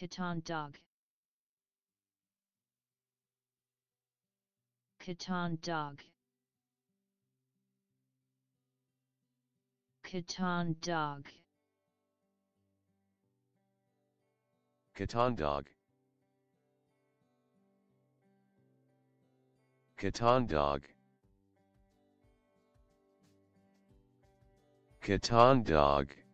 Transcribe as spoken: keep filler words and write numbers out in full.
Catanddog. Catanddog. Catanddog. Catanddog. Catanddog. Catanddog.